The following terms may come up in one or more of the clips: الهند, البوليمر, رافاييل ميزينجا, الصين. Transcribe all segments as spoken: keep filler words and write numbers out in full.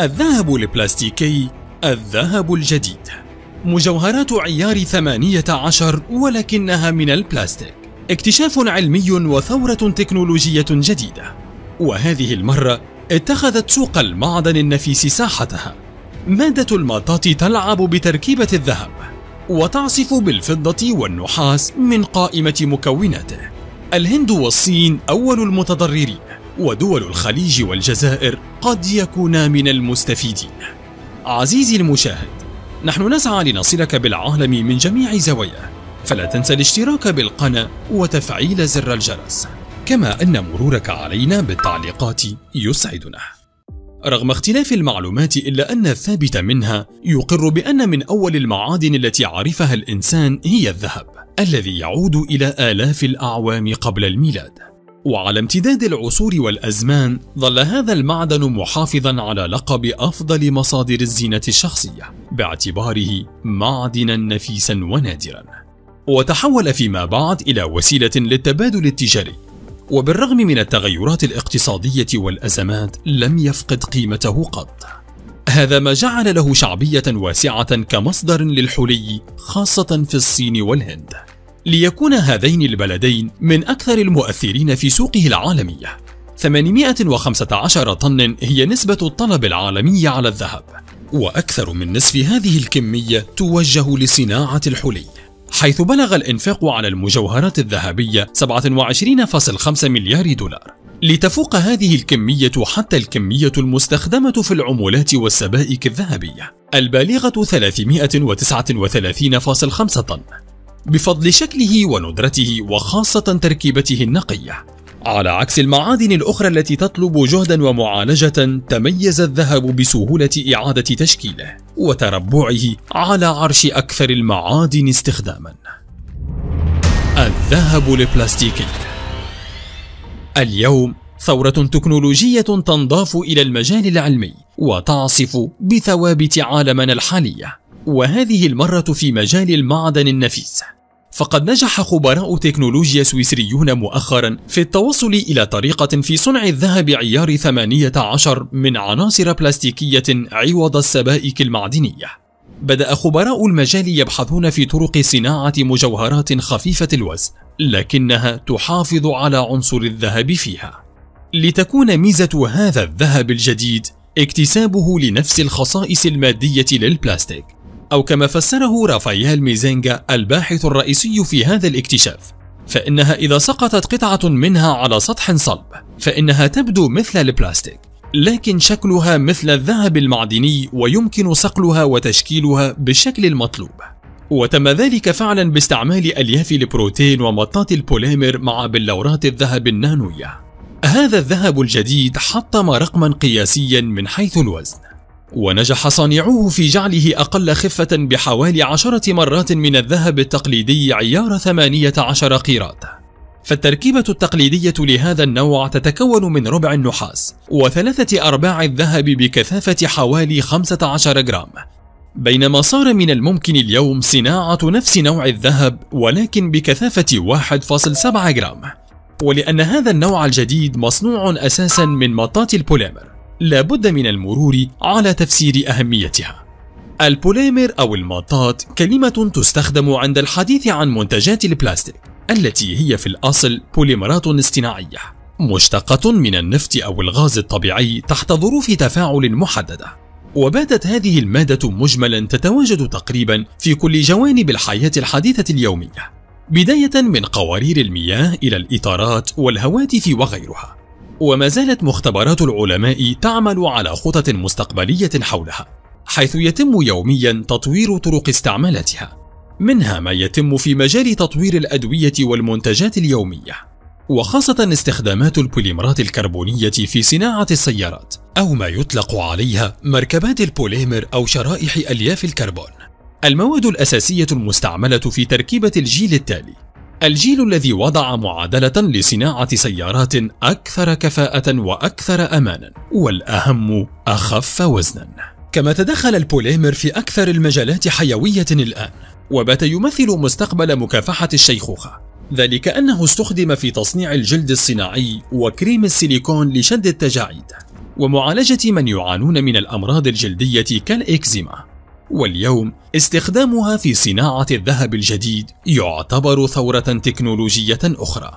الذهب البلاستيكي، الذهب الجديد، مجوهرات عيار ثمانية عشر ولكنها من البلاستيك. اكتشاف علمي وثورة تكنولوجية جديدة، وهذه المرة اتخذت سوق المعدن النفيس ساحتها. مادة المطاط تلعب بتركيبة الذهب وتعصف بالفضة والنحاس من قائمة مكوناته. الهند والصين أول المتضررين، ودول الخليج والجزائر قد يكونا من المستفيدين. عزيزي المشاهد، نحن نسعى لنصلك بالعالم من جميع زواياه، فلا تنسى الاشتراك بالقناة وتفعيل زر الجرس، كما أن مرورك علينا بالتعليقات يسعدنا. رغم اختلاف المعلومات إلا أن الثابت منها يقر بأن من أول المعادن التي عرفها الإنسان هي الذهب، الذي يعود إلى آلاف الأعوام قبل الميلاد. وعلى امتداد العصور والأزمان ظل هذا المعدن محافظا على لقب أفضل مصادر الزينة الشخصية باعتباره معدنا نفيسا ونادرا، وتحول فيما بعد إلى وسيلة للتبادل التجاري. وبالرغم من التغيرات الاقتصادية والأزمات لم يفقد قيمته قط، هذا ما جعل له شعبية واسعة كمصدر للحلي خاصة في الصين والهند، ليكون هذين البلدين من أكثر المؤثرين في سوقه العالمية. ثمانمئة وخمسة عشر طن هي نسبة الطلب العالمي على الذهب، وأكثر من نصف هذه الكمية توجه لصناعة الحلي، حيث بلغ الإنفاق على المجوهرات الذهبية سبعة وعشرين فاصلة خمسة مليار دولار، لتفوق هذه الكمية حتى الكمية المستخدمة في العملات والسبائك الذهبية البالغة ثلاثمئة وتسعة وثلاثين فاصلة خمسة طن، بفضل شكله وندرته وخاصة تركيبته النقية. على عكس المعادن الأخرى التي تطلب جهدا ومعالجة، تميز الذهب بسهولة إعادة تشكيله وتربعه على عرش أكثر المعادن استخداما. الذهب البلاستيكي. اليوم ثورة تكنولوجية تنضاف إلى المجال العلمي وتعصف بثوابت عالمنا الحالية، وهذه المرة في مجال المعدن النفيس. فقد نجح خبراء تكنولوجيا سويسريون مؤخرا في التوصل إلى طريقة في صنع الذهب عيار ثمانية عشر من عناصر بلاستيكية عوض السبائك المعدنية. بدأ خبراء المجال يبحثون في طرق صناعة مجوهرات خفيفة الوزن لكنها تحافظ على عنصر الذهب فيها، لتكون ميزة هذا الذهب الجديد اكتسابه لنفس الخصائص المادية للبلاستيك، أو كما فسره رافاييل ميزينجا الباحث الرئيسي في هذا الاكتشاف، فإنها إذا سقطت قطعة منها على سطح صلب فإنها تبدو مثل البلاستيك، لكن شكلها مثل الذهب المعدني ويمكن صقلها وتشكيلها بالشكل المطلوب. وتم ذلك فعلا باستعمال ألياف البروتين ومطاط البوليمر مع بلورات الذهب النانوية. هذا الذهب الجديد حطم رقما قياسيا من حيث الوزن، ونجح صانعوه في جعله أقل خفة بحوالي عشرة مرات من الذهب التقليدي عيار ثمانية عشر قيراط. فالتركيبة التقليدية لهذا النوع تتكون من ربع النحاس وثلاثة أرباع الذهب بكثافة حوالي خمسة عشر جرام، بينما صار من الممكن اليوم صناعة نفس نوع الذهب ولكن بكثافة واحد فاصلة سبعة جرام، ولأن هذا النوع الجديد مصنوع أساسا من مطاط البوليمر لابد من المرور على تفسير أهميتها. البوليمر أو المطاط كلمة تستخدم عند الحديث عن منتجات البلاستيك التي هي في الأصل بوليمرات اصطناعية مشتقة من النفط أو الغاز الطبيعي تحت ظروف تفاعل محددة، وباتت هذه المادة مجملا تتواجد تقريبا في كل جوانب الحياة الحديثة اليومية، بداية من قوارير المياه إلى الإطارات والهواتف وغيرها. وما زالت مختبرات العلماء تعمل على خطط مستقبلية حولها، حيث يتم يوميا تطوير طرق استعمالتها، منها ما يتم في مجال تطوير الأدوية والمنتجات اليومية، وخاصة استخدامات البوليمرات الكربونية في صناعة السيارات، أو ما يطلق عليها مركبات البوليمر أو شرائح ألياف الكربون. المواد الأساسية المستعملة في تركيبة الجيل التالي، الجيل الذي وضع معادلة لصناعة سيارات أكثر كفاءة وأكثر أمانا، والأهم أخف وزنا. كما تدخل البوليمر في أكثر المجالات حيوية الآن، وبات يمثل مستقبل مكافحة الشيخوخة، ذلك أنه استخدم في تصنيع الجلد الصناعي وكريم السيليكون لشد التجاعيد، ومعالجة من يعانون من الأمراض الجلدية كالإكزيما. واليوم استخدامها في صناعة الذهب الجديد يعتبر ثورة تكنولوجية أخرى.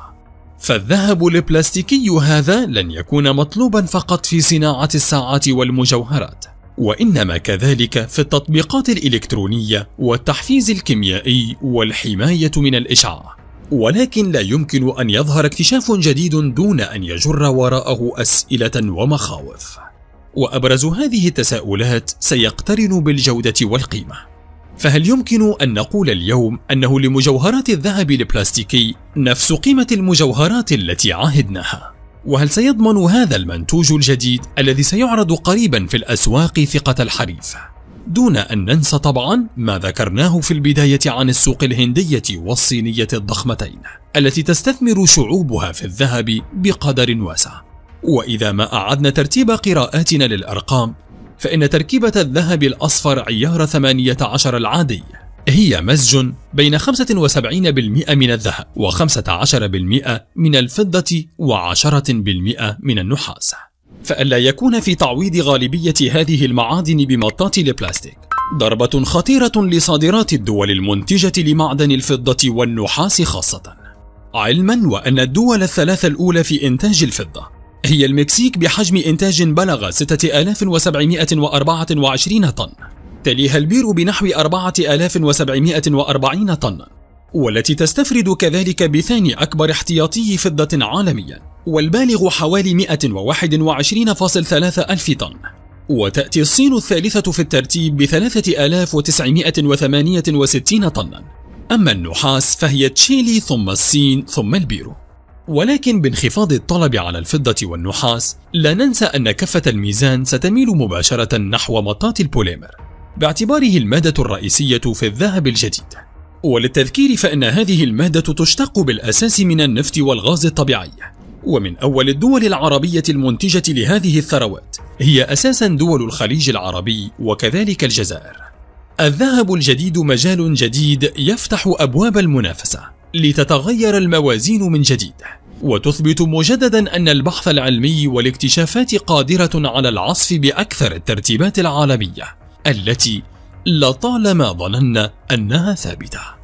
فالذهب البلاستيكي هذا لن يكون مطلوبا فقط في صناعة الساعات والمجوهرات، وإنما كذلك في التطبيقات الإلكترونية والتحفيز الكيميائي والحماية من الإشعاع. ولكن لا يمكن أن يظهر اكتشاف جديد دون أن يجر وراءه أسئلة ومخاوف، وأبرز هذه التساؤلات سيقترن بالجودة والقيمة. فهل يمكن أن نقول اليوم أنه لمجوهرات الذهب البلاستيكي نفس قيمة المجوهرات التي عهدناها؟ وهل سيضمن هذا المنتوج الجديد الذي سيعرض قريبا في الأسواق ثقة الحريف؟ دون أن ننسى طبعا ما ذكرناه في البداية عن السوق الهندية والصينية الضخمتين التي تستثمر شعوبها في الذهب بقدر واسع. وإذا ما أعدنا ترتيب قراءاتنا للأرقام، فإن تركيبة الذهب الأصفر عيار ثمانية عشر العادي هي مزج بين خمسة وسبعين بالمئة من الذهب وخمسة عشر بالمئة من الفضة وعشرة بالمئة من النحاس، فألا يكون في تعويض غالبية هذه المعادن بمطاط البلاستيك ضربة خطيرة لصادرات الدول المنتجة لمعدن الفضة والنحاس خاصة، علما وأن الدول الثلاث الأولى في إنتاج الفضة هي المكسيك بحجم إنتاج بلغ ستة آلاف وسبعمئة وأربعة وعشرين طن، تليها البيرو بنحو أربعة آلاف وسبعمئة وأربعين طن، والتي تستفرد كذلك بثاني أكبر احتياطي فضة عالميا والبالغ حوالي مئة وواحد وعشرين فاصلة ثلاثة ألف طن. وتأتي الصين الثالثة في الترتيب ب ثلاثة آلاف وتسعمئة وثمانية وستين طن. أما النحاس فهي تشيلي ثم الصين ثم البيرو. ولكن بانخفاض الطلب على الفضة والنحاس لا ننسى أن كفة الميزان ستميل مباشرة نحو مطاط البوليمر باعتباره المادة الرئيسية في الذهب الجديد. وللتذكير فإن هذه المادة تشتق بالأساس من النفط والغاز الطبيعي، ومن أول الدول العربية المنتجة لهذه الثروات هي أساسا دول الخليج العربي وكذلك الجزائر. الذهب الجديد مجال جديد يفتح أبواب المنافسة لتتغير الموازين من جديد، وتثبت مجددا أن البحث العلمي والاكتشافات قادرة على العصف بأكثر الترتيبات العالمية التي لطالما ظننا أنها ثابتة.